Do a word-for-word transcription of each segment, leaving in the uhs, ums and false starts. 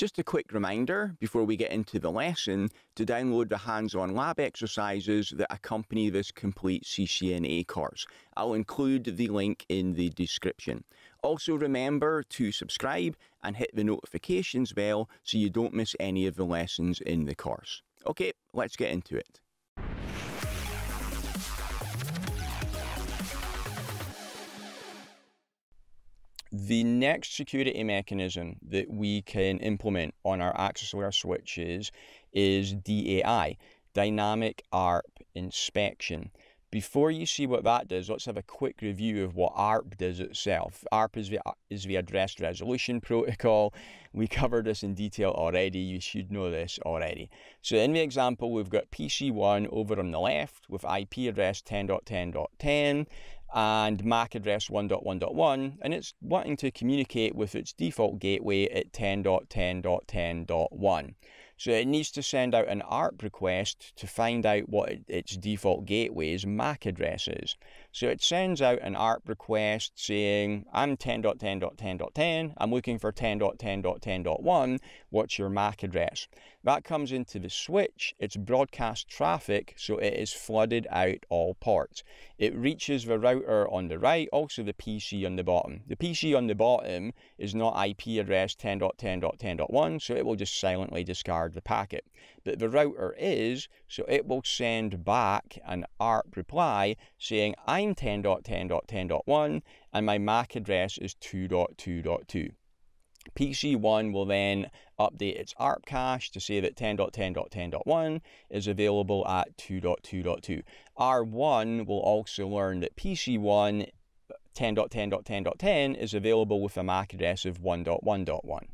Just a quick reminder before we get into the lesson to download the hands-on lab exercises that accompany this complete C C N A course. I'll include the link in the description. Also remember to subscribe and hit the notifications bell so you don't miss any of the lessons in the course. Okay, let's get into it. The next security mechanism that we can implement on our accessware switches is D A I, Dynamic A R P Inspection. Before you see what that does, let's have a quick review of what A R P does itself. A R P is the, is the Address Resolution Protocol. We covered this in detail already. You should know this already. So in the example, we've got P C one over on the left with I P address ten dot ten dot ten. And M A C address one dot one dot one, and it's wanting to communicate with its default gateway at ten dot ten dot ten dot one. So it needs to send out an A R P request to find out what its default gateway's M A C address is. So it sends out an A R P request saying, I'm ten dot ten dot ten dot ten, I'm looking for ten dot ten dot ten dot one, what's your M A C address? That comes into the switch, it's broadcast traffic, so it is flooded out all ports. It reaches the router on the right, also the P C on the bottom. The P C on the bottom is not I P address ten dot ten dot ten dot one, so it will just silently discard the packet. But the router is, so it will send back an A R P reply saying, I'm ten dot ten dot ten dot one, and my M A C address is two dot two dot two. P C one will then update its A R P cache to say that ten dot ten dot ten dot one is available at two dot two dot two. R one will also learn that P C one ten dot ten dot ten dot ten is available with a M A C address of one dot one dot one.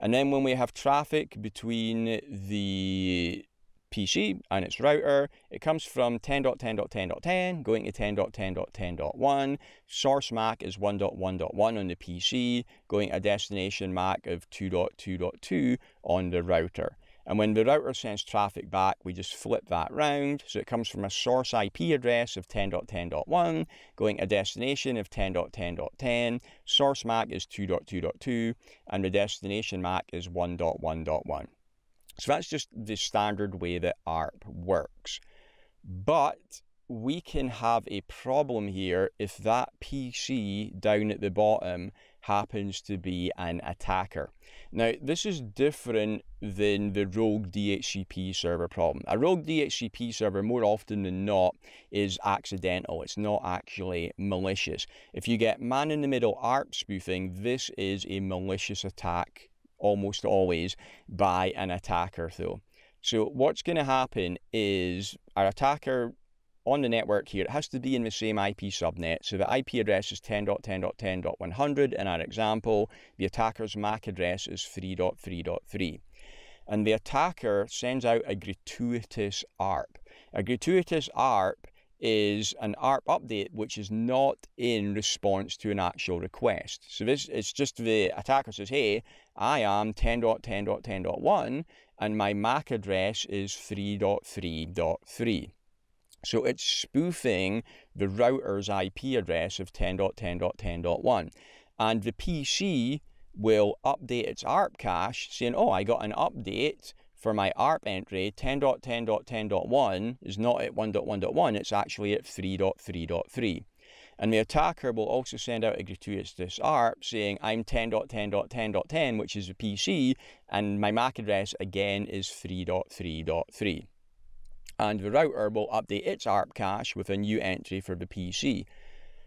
And then when we have traffic between the P C and its router, it comes from ten dot ten dot ten dot ten going to ten dot ten dot ten dot one. Source M A C is one dot one dot one on the P C, going a destination M A C of two dot two dot two on the router. And when the router sends traffic back, we just flip that round. So it comes from a source I P address of ten dot ten dot one, going a destination of ten dot ten dot ten. Source M A C is two dot two dot two, and the destination M A C is one dot one dot one. So that's just the standard way that A R P works. But we can have a problem here if that P C down at the bottom happens to be an attacker. Now, this is different than the rogue D H C P server problem. A rogue D H C P server, more often than not, is accidental. It's not actually malicious. If you get man-in-the-middle A R P spoofing, this is a malicious attack almost always by an attacker though. So what's going to happen is our attacker on the network here, it has to be in the same I P subnet. So the I P address is ten dot ten dot ten dot one hundred in our example. The attacker's M A C address is three dot three dot three. And the attacker sends out a gratuitous A R P. A gratuitous A R P is an A R P update which is not in response to an actual request. So this it's just the attacker says, hey, I am ten dot ten dot ten dot one and my M A C address is three dot three dot three. So it's spoofing the router's I P address of ten dot ten dot ten dot one. And the P C will update its A R P cache saying, oh, I got an update for my A R P entry, ten dot ten dot ten dot one is not at one dot one dot one, it's actually at three dot three dot three. And the attacker will also send out a gratuitous A R P saying, I'm ten dot ten dot ten dot ten, which is a P C, and my M A C address again is three dot three dot three. And the router will update its A R P cache with a new entry for the P C.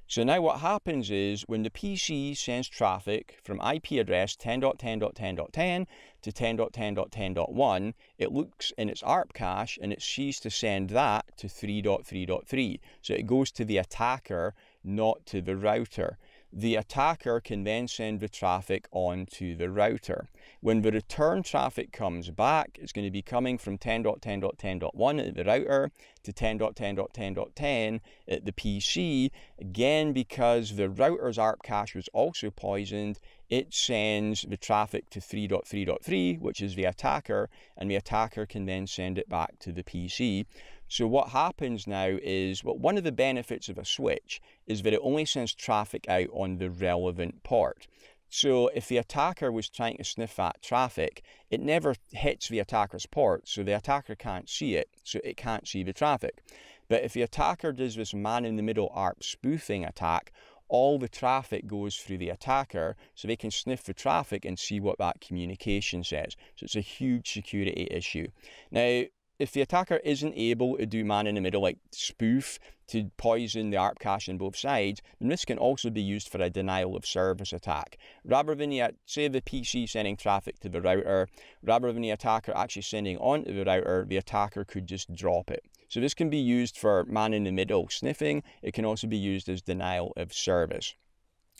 So now what happens is when the P C sends traffic from I P address ten dot ten dot ten dot ten to ten dot ten dot ten dot one, it looks in its A R P cache and it sees to send that to three dot three dot three. So it goes to the attacker, not to the router. The attacker can then send the traffic onto the router. When the return traffic comes back, it's going to be coming from ten dot ten dot ten dot one at the router to ten dot ten dot ten dot ten at the P C. Again, because the router's A R P cache was also poisoned, it sends the traffic to three dot three dot three, which is the attacker, and the attacker can then send it back to the P C. So what happens now is, well, one of the benefits of a switch is that it only sends traffic out on the relevant port. So if the attacker was trying to sniff at traffic, it never hits the attacker's port, so the attacker can't see it, so it can't see the traffic. But if the attacker does this man-in-the-middle A R P spoofing attack, all the traffic goes through the attacker, so they can sniff the traffic and see what that communication says. So it's a huge security issue. Now, if the attacker isn't able to do man-in-the-middle, like spoof, to poison the A R P cache on both sides, then this can also be used for a denial-of-service attack. Rather than, the, say, the P C sending traffic to the router, rather than the attacker actually sending onto the router, the attacker could just drop it. So this can be used for man-in-the-middle sniffing. It can also be used as denial-of-service.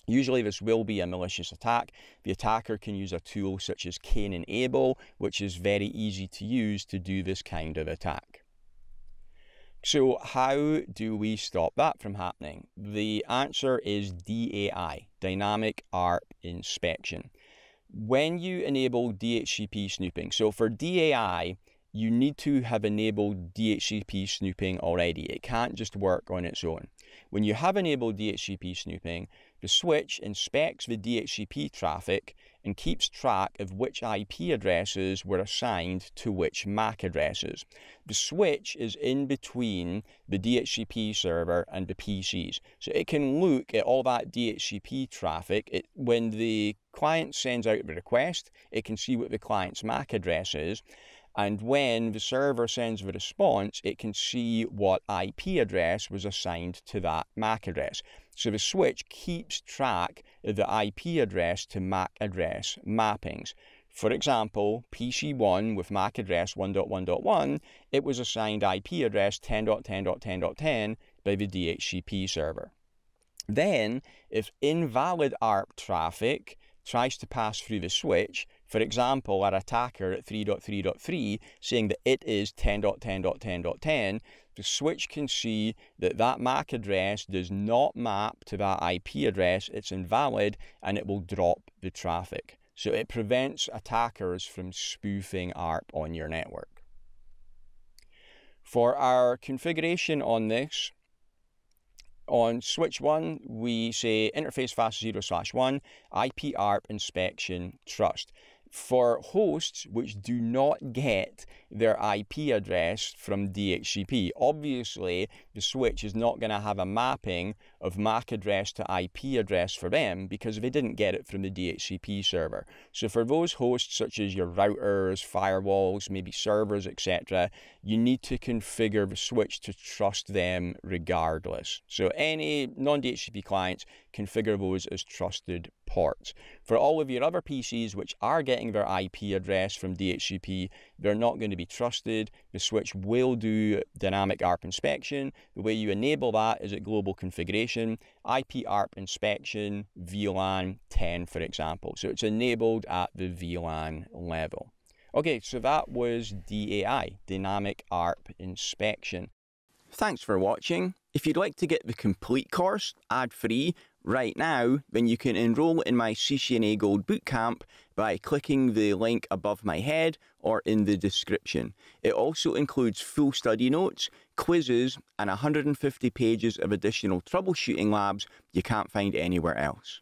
Usually this will be a malicious attack. The attacker can use a tool such as Cain and Abel, which is very easy to use to do this kind of attack. So how do we stop that from happening? The answer is D A I, Dynamic A R P Inspection. When you enable D H C P snooping, so for D A I, you need to have enabled D H C P snooping already. It can't just work on its own. When you have enabled D H C P snooping, the switch inspects the D H C P traffic and keeps track of which I P addresses were assigned to which M A C addresses. The switch is in between the D H C P server and the P Cs, so it can look at all that D H C P traffic. It, when the client sends out the request, it can see what the client's M A C address is, and when the server sends the response, it can see what I P address was assigned to that M A C address. So the switch keeps track of the I P address to M A C address mappings. For example, P C one with M A C address one dot one dot one, it was assigned I P address ten dot ten dot ten dot ten by the D H C P server. Then, if invalid A R P traffic tries to pass through the switch, for example, our attacker at three dot three dot three saying that it is ten dot ten dot ten dot ten, the switch can see that that M A C address does not map to that I P address, it's invalid, and it will drop the traffic. So it prevents attackers from spoofing A R P on your network. For our configuration on this, on switch one, we say interface fast zero slash one, I P A R P inspection trust. For hosts which do not get their I P address from D H C P, obviously the switch is not going to have a mapping of M A C address to I P address for them because they didn't get it from the D H C P server. So for those hosts such as your routers, firewalls, maybe servers, et cetera, you need to configure the switch to trust them regardless. So any non-D H C P clients, configure those as trusted ports. For all of your other P Cs which are getting their I P address from D H C P, they're not going to be trusted. The switch will do dynamic A R P inspection. The way you enable that is at global configuration, I P A R P inspection, V LAN ten, for example. So it's enabled at the V LAN level. Okay, so that was D A I, Dynamic A R P Inspection. Thanks for watching. If you'd like to get the complete course, ad-free, right now, then you can enroll in my C C N A Gold Bootcamp by clicking the link above my head or in the description. It also includes full study notes, quizzes, and one hundred fifty pages of additional troubleshooting labs you can't find anywhere else.